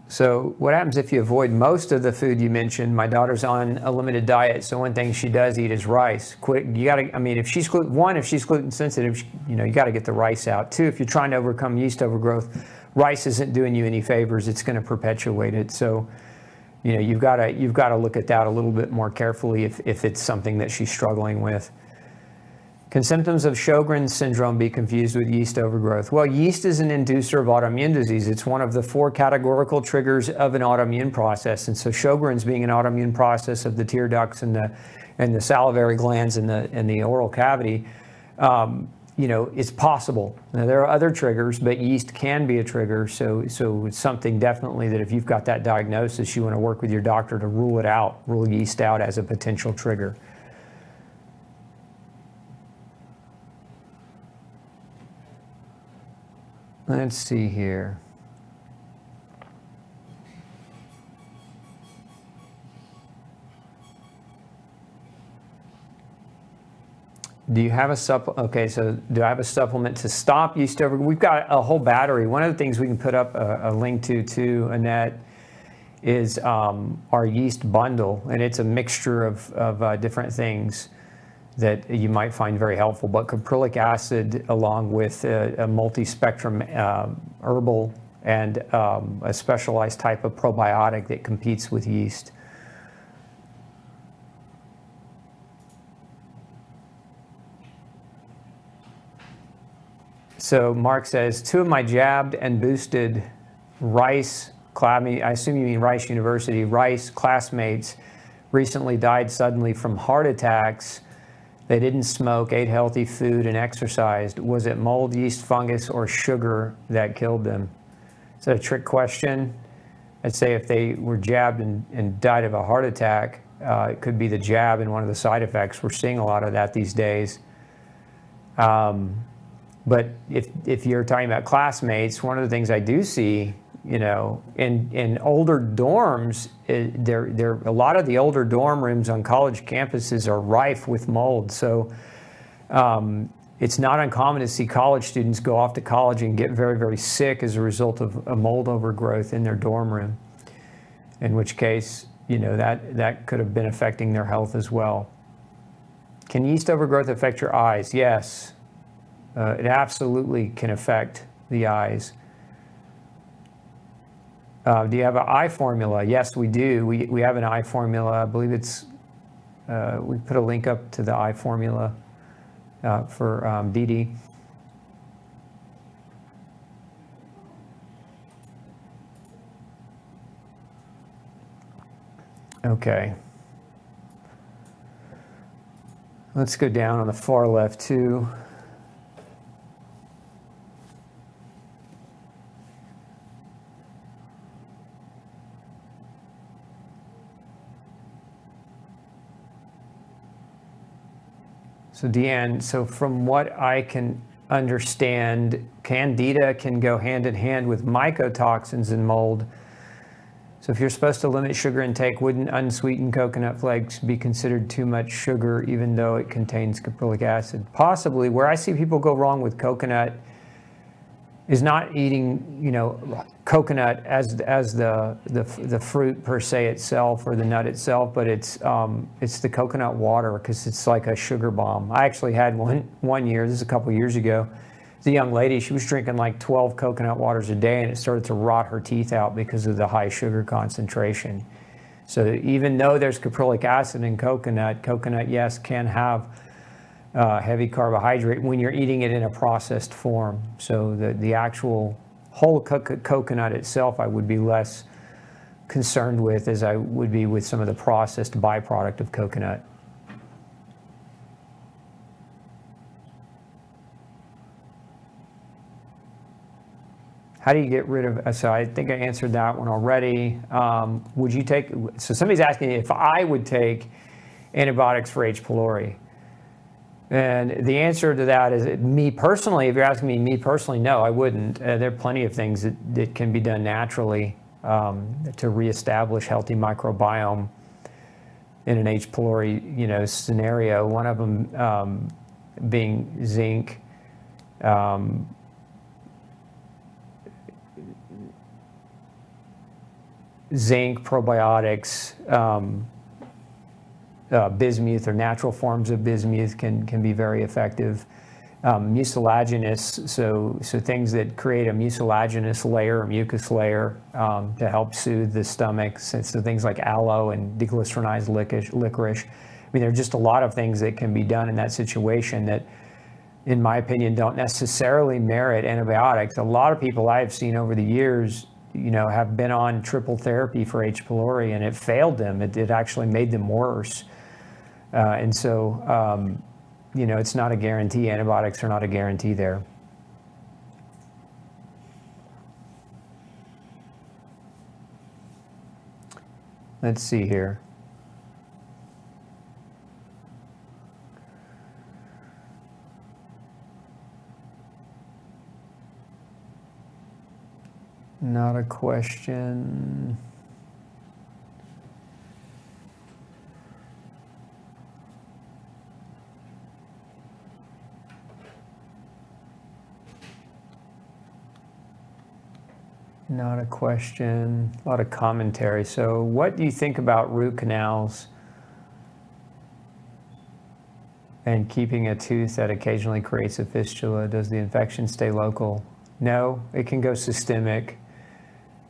So what happens if you avoid most of the food you mentioned? My daughter's on a limited diet, so one thing she does eat is rice. Quick, you gotta, I mean, if she's gluten, one, if she's gluten sensitive, she, you know, you gotta get the rice out. Two, if you're trying to overcome yeast overgrowth, rice isn't doing you any favors. It's gonna perpetuate it. So, you know, you've gotta, you've gotta look at that a little bit more carefully if, if it's something that she's struggling with. Can symptoms of Sjogren's syndrome be confused with yeast overgrowth? Well, yeast is an inducer of autoimmune disease. It's one of the four categorical triggers of an autoimmune process. And so Sjogren's being an autoimmune process of the tear ducts and the, and the salivary glands and the, and the oral cavity, um, you know, it's possible. Now, there are other triggers, but yeast can be a trigger. So, so it's something definitely that if you've got that diagnosis, you want to work with your doctor to rule it out, rule yeast out as a potential trigger. Let's see here. Do you have a supp? Okay, so do I have a supplement to stop yeast over? We've got a whole battery. One of the things we can put up a, a link to too, Annette, is um, our yeast bundle, and it's a mixture of, of uh, different things that you might find very helpful. But caprylic acid, along with a, a multi-spectrum uh, herbal and um, a specialized type of probiotic that competes with yeast. So Mark says, two of my jabbed and boosted Rice, I assume you mean Rice University, Rice classmates recently died suddenly from heart attacks. They didn't smoke, ate healthy food, and exercised. Was it mold, yeast, fungus, or sugar that killed them? Is that a trick question? I'd say if they were jabbed and, and died of a heart attack, uh, it could be the jab and one of the side effects. We're seeing a lot of that these days. Um, But if, if you're talking about classmates, one of the things I do see, you know, in, in older dorms, it, there, there, a lot of the older dorm rooms on college campuses are rife with mold. So um, it's not uncommon to see college students go off to college and get very, very sick as a result of a mold overgrowth in their dorm room, in which case, you know, that, that could have been affecting their health as well. Can yeast overgrowth affect your eyes? Yes. Uh, it absolutely can affect the eyes. Uh, do you have an eye formula? Yes, we do. We, we have an eye formula. I believe it's, uh, we put a link up to the eye formula uh, for um, D D. Okay. Let's go down on the far left too. So Deanne, so from what I can understand, Candida can go hand in hand with mycotoxins and mold. So if you're supposed to limit sugar intake, wouldn't unsweetened coconut flakes be considered too much sugar even though it contains caprylic acid? Possibly. Where I see people go wrong with coconut is not eating, you know, coconut as as the the, the fruit per se itself or the nut itself, but it's um, it's the coconut water because it's like a sugar bomb. I actually had one one year. This is a couple years ago. The young lady, she was drinking like twelve coconut waters a day, and it started to rot her teeth out because of the high sugar concentration. So even though there's caprylic acid in coconut, coconut yes can have Uh, heavy carbohydrate when you're eating it in a processed form. So the, the actual whole co coconut itself I would be less concerned with as I would be with some of the processed byproduct of coconut. How do you get rid of, so I think I answered that one already. Um, would you take, so somebody's asking if I would take antibiotics for H. pylori. And the answer to that is, me personally, if you're asking me, me personally, no, I wouldn't. Uh, there are plenty of things that, that can be done naturally um, to reestablish healthy microbiome in an H. pylori, you know, scenario. One of them um, being zinc. Um, zinc, probiotics, um, Uh, bismuth or natural forms of bismuth can, can be very effective. Um, mucilaginous, so, so things that create a mucilaginous layer, a mucus layer, um, to help soothe the stomach. So, so things like aloe and deglycerinized licorice, licorice. I mean, there are just a lot of things that can be done in that situation that, in my opinion, don't necessarily merit antibiotics. A lot of people I've seen over the years, you know, have been on triple therapy for H. pylori and it failed them. It, it actually made them worse. Uh, and so, um, you know, it's not a guarantee. Antibiotics are not a guarantee there. Let's see here. not a question. Not a question, a lot of commentary. So what do you think about root canals and keeping a tooth that occasionally creates a fistula? Does the infection stay local? No, it can go systemic.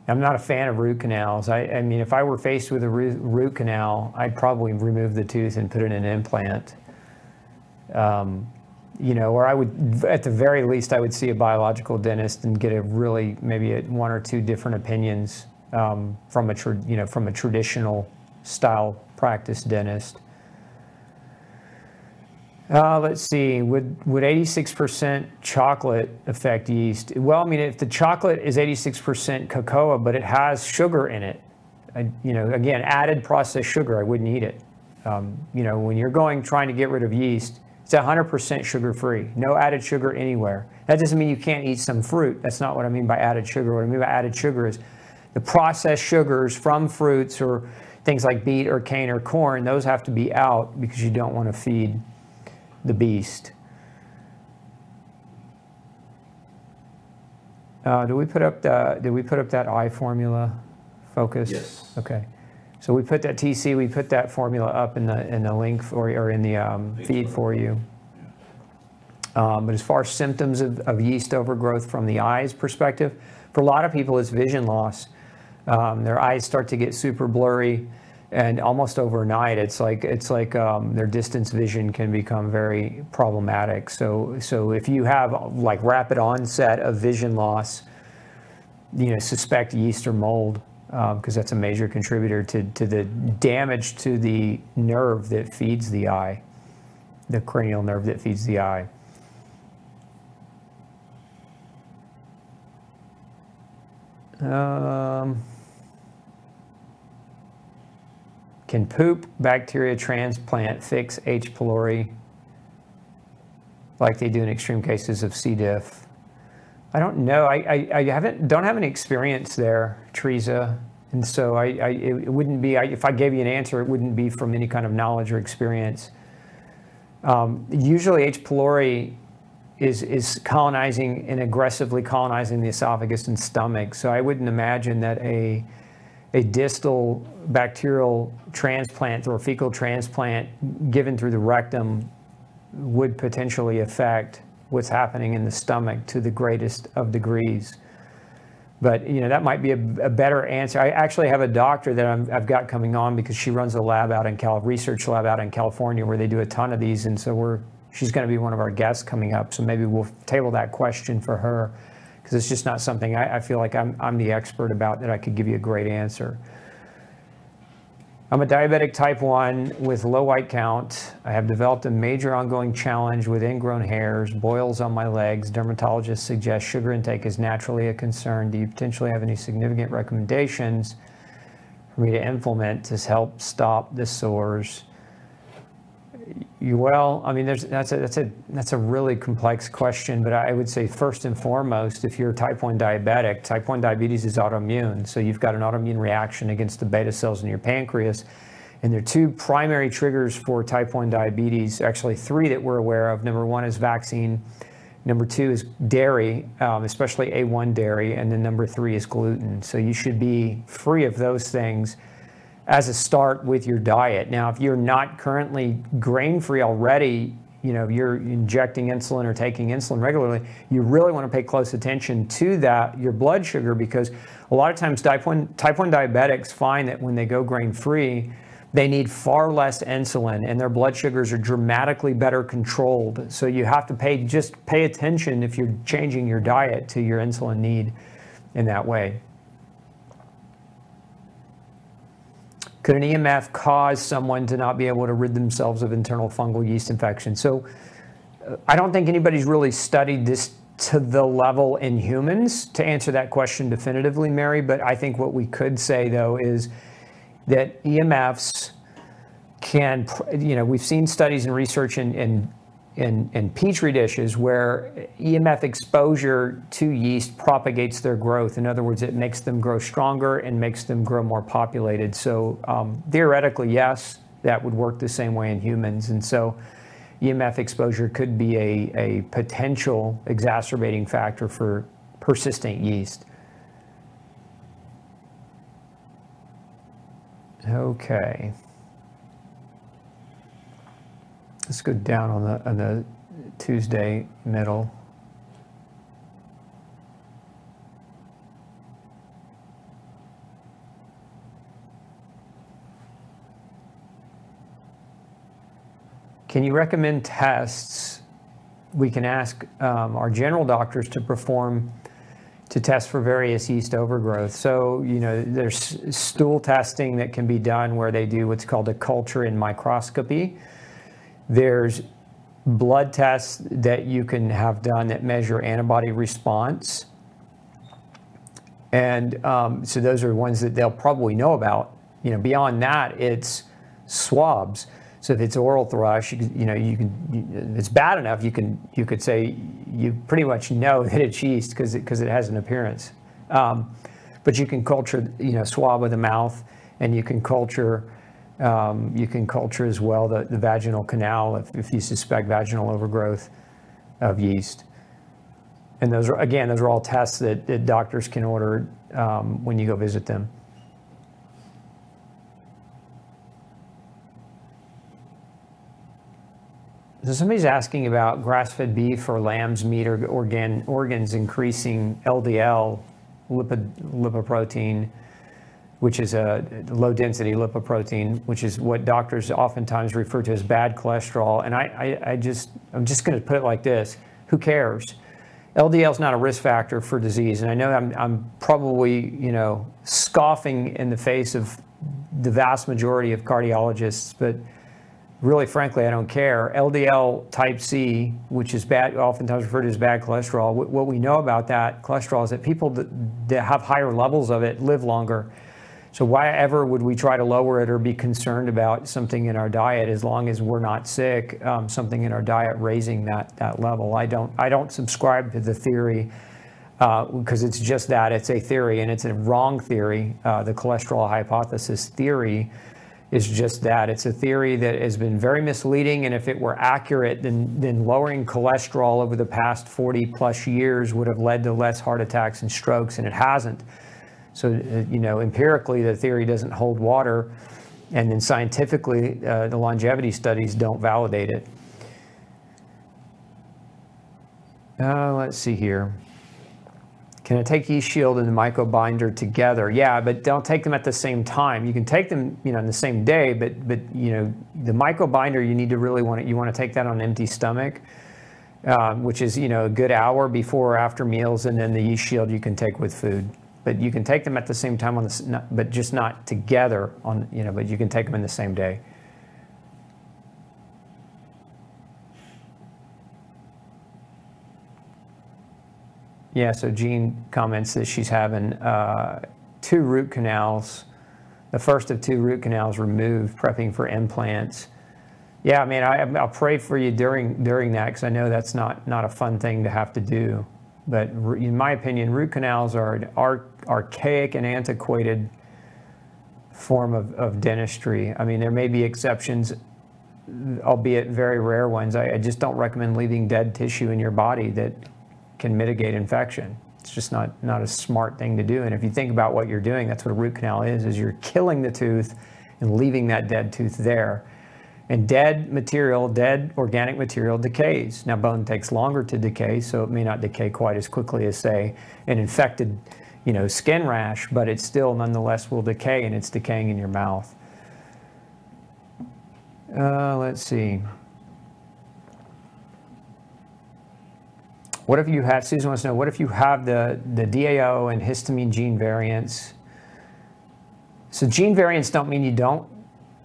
I'm not a fan of root canals. I, I mean, if I were faced with a root canal, I'd probably remove the tooth and put in an implant. Um, You know, or I would, at the very least, I would see a biological dentist and get a really, maybe a, one or two different opinions um, from a, tra you know, from a traditional style practice dentist. Uh, let's see, would would eighty-six percent chocolate affect yeast? Well, I mean, if the chocolate is eighty-six percent cocoa, but it has sugar in it, I, you know, again, added processed sugar, I wouldn't eat it. Um, you know, when you're going, trying to get rid of yeast, it's one hundred percent sugar-free, no added sugar anywhere. That doesn't mean you can't eat some fruit. That's not what I mean by added sugar. What I mean by added sugar is the processed sugars from fruits or things like beet or cane or corn. Those have to be out because you don't want to feed the beast. Uh, do we put up the, did we put up that eye formula focus? Yes. Okay. So we put that T C, we put that formula up in the in the link for you, or in the um, feed for you. Um, but as far as symptoms of, of yeast overgrowth from the eyes perspective, for a lot of people it's vision loss. Um, their eyes start to get super blurry, and almost overnight it's like it's like um, their distance vision can become very problematic. So so if you have like rapid onset of vision loss, you know, suspect yeast or mold, because um, that's a major contributor to, to the damage to the nerve that feeds the eye, the cranial nerve that feeds the eye. Um, can poop bacteria transplant fix H. pylori like they do in extreme cases of C. diff? I don't know. I, I, I haven't don't have any experience there, Teresa, and so I, I it wouldn't be. I, if I gave you an answer, it wouldn't be from any kind of knowledge or experience. Um, usually, H. pylori is is colonizing and aggressively colonizing the esophagus and stomach. So I wouldn't imagine that a a distal bacterial transplant or fecal transplant given through the rectum would potentially affect what's happening in the stomach to the greatest of degrees. But, you know, that might be a, a better answer. I actually have a doctor that I'm, I've got coming on because she runs a lab out in Cal, research lab out in California where they do a ton of these. And so we're, she's going to be one of our guests coming up. So maybe we'll table that question for her because it's just not something I, I feel like I'm, I'm the expert about that I could give you a great answer. I'm a diabetic type one with low white count. I have developed a major ongoing challenge with ingrown hairs, boils on my legs. Dermatologists suggest sugar intake is naturally a concern. Do you potentially have any significant recommendations for me to implement to help stop the sores? You, well, I mean, there's, that's, a, that's, a, that's a really complex question, but I would say first and foremost, if you're type one diabetic, type one diabetes is autoimmune. So you've got an autoimmune reaction against the beta cells in your pancreas. And there are two primary triggers for type one diabetes, actually three that we're aware of. Number one is vaccine. Number two is dairy, um, especially A one dairy. And then number three is gluten. So you should be free of those things as a start with your diet. Now, if you're not currently grain-free already, you know, you're injecting insulin or taking insulin regularly, you really want to pay close attention to that, your blood sugar, because a lot of times type one, type one diabetics find that when they go grain-free, they need far less insulin and their blood sugars are dramatically better controlled. So you have to pay, just pay attention if you're changing your diet to your insulin need in that way. Could an E M F cause someone to not be able to rid themselves of internal fungal yeast infection? So uh, I don't think anybody's really studied this to the level in humans to answer that question definitively, Mary, but I think what we could say, though, is that E M Fs can, you know, we've seen studies and research in, in in, in petri dishes where E M F exposure to yeast propagates their growth. In other words, it makes them grow stronger and makes them grow more populated. So um, theoretically, yes, that would work the same way in humans. And so E M F exposure could be a, a potential exacerbating factor for persistent yeast. Okay. Let's go down on the, on the Tuesday middle. Can you recommend tests? We can ask um, our general doctors to perform to test for various yeast overgrowth. So, you know, there's stool testing that can be done where they do what's called a culture in microscopy. There's blood tests that you can have done that measure antibody response. And um, so those are ones that they'll probably know about. You know, beyond that, it's swabs. So if it's oral thrush, you, you know, you can, you, it's bad enough, you can, you could say you pretty much know that it's yeast because it, because it has an appearance. Um, but you can culture, you know, swab of the mouth, and you can culture, um, you can culture as well the, the vaginal canal if, if you suspect vaginal overgrowth of yeast. And those are, again, those are all tests that, that doctors can order um, when you go visit them. So somebody's asking about grass-fed beef or lamb's meat or organ, organs increasing L D L, lipid, lipoprotein, which is a low-density lipoprotein, which is what doctors oftentimes refer to as bad cholesterol. And I, I, I just, I'm just going to put it like this. Who cares? L D L is not a risk factor for disease. And I know I'm, I'm probably, you know, scoffing in the face of the vast majority of cardiologists, but really, frankly, I don't care. L D L type C, which is bad, oftentimes referred to as bad cholesterol, what we know about that cholesterol is that people that have higher levels of it live longer. So why ever would we try to lower it or be concerned about something in our diet as long as we're not sick, um, something in our diet raising that, that level? I don't, I don't subscribe to the theory uh, because it's just that. It's a theory, and it's a wrong theory, uh, the cholesterol hypothesis theory. Is just that. It's a theory that has been very misleading, and if it were accurate, then, then lowering cholesterol over the past forty plus years would have led to less heart attacks and strokes, and it hasn't. So, you know, empirically, the theory doesn't hold water, and then scientifically, uh, the longevity studies don't validate it. Uh, let's see here. Can I take Yeast Shield and the MycoBinder together? Yeah, but don't take them at the same time. You can take them, you know, on the same day, but but you know, the MycoBinder you need to really want to, you want to take that on an empty stomach, um, which is, you know, a good hour before or after meals, and then the Yeast Shield you can take with food. But you can take them at the same time on the, but just not together on, you know, but you can take them in the same day. Yeah, so Jean comments that she's having uh, two root canals, the first of two root canals removed, prepping for implants. Yeah, I mean, I, I'll pray for you during during that, because I know that's not not a fun thing to have to do. But in my opinion, root canals are an ar archaic and antiquated form of, of dentistry. I mean, there may be exceptions, albeit very rare ones. I, I just don't recommend leaving dead tissue in your body that can mitigate infection. It's just not, not a smart thing to do. And if you think about what you're doing, that's what a root canal is, is you're killing the tooth and leaving that dead tooth there. And dead material, dead organic material decays. Now, bone takes longer to decay, so it may not decay quite as quickly as, say, an infected, you know, skin rash, but it still nonetheless will decay, and it's decaying in your mouth. Uh, let's see. What if you have, Susan wants to know, what if you have the, the D A O and histamine gene variants? So gene variants don't mean you don't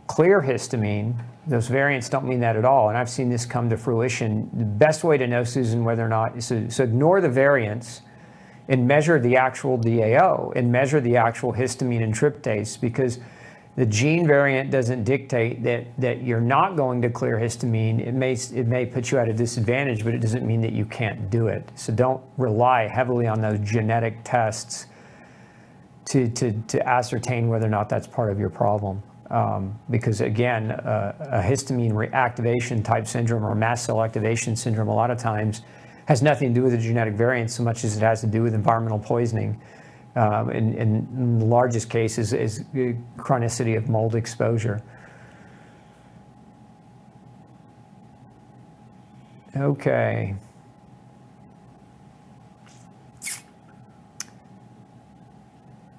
clear histamine. Those variants don't mean that at all. And I've seen this come to fruition. The best way to know, Susan, whether or not, so, so ignore the variants and measure the actual D A O and measure the actual histamine and tryptase, because The gene variant doesn't dictate that that you're not going to clear histamine. It may it may put you at a disadvantage, but it doesn't mean that you can't do it. So don't rely heavily on those genetic tests to to, to ascertain whether or not that's part of your problem. Um, because again, uh, a histamine reactivation type syndrome or mast cell activation syndrome a lot of times has nothing to do with the genetic variant so much as it has to do with environmental poisoning. Um, in, in the largest case is, is chronicity of mold exposure. Okay.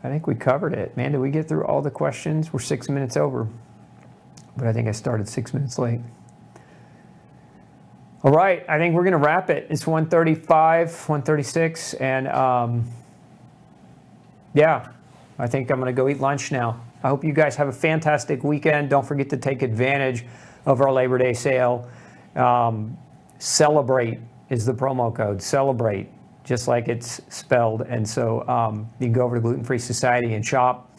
I think we covered it. Man, did we get through all the questions? We're six minutes over, but I think I started six minutes late. All right, I think we're gonna wrap it. It's one thirty-five, one thirty-six, and um, yeah, I think I'm gonna go eat lunch now. I hope you guys have a fantastic weekend. Don't forget to take advantage of our Labor Day sale. Um, celebrate is the promo code, celebrate, just like it's spelled. And so um, you can go over to Gluten-Free Society and shop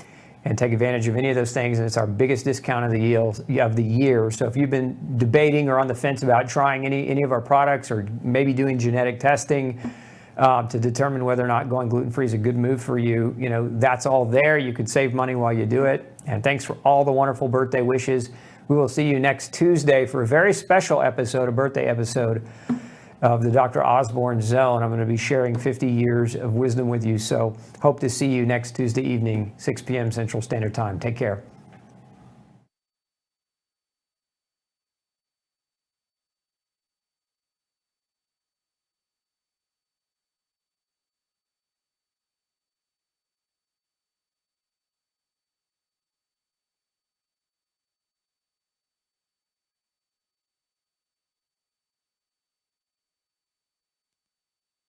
and take advantage of any of those things. And it's our biggest discount of the year, of the year. So if you've been debating or on the fence about trying any, any of our products or maybe doing genetic testing, Uh, to determine whether or not going gluten-free is a good move for you, you know, that's all there. You could save money while you do it. And thanks for all the wonderful birthday wishes. We will see you next Tuesday for a very special episode, a birthday episode of the Doctor Osborne Zone. I'm going to be sharing fifty years of wisdom with you. So hope to see you next Tuesday evening, six p m Central Standard Time. Take care.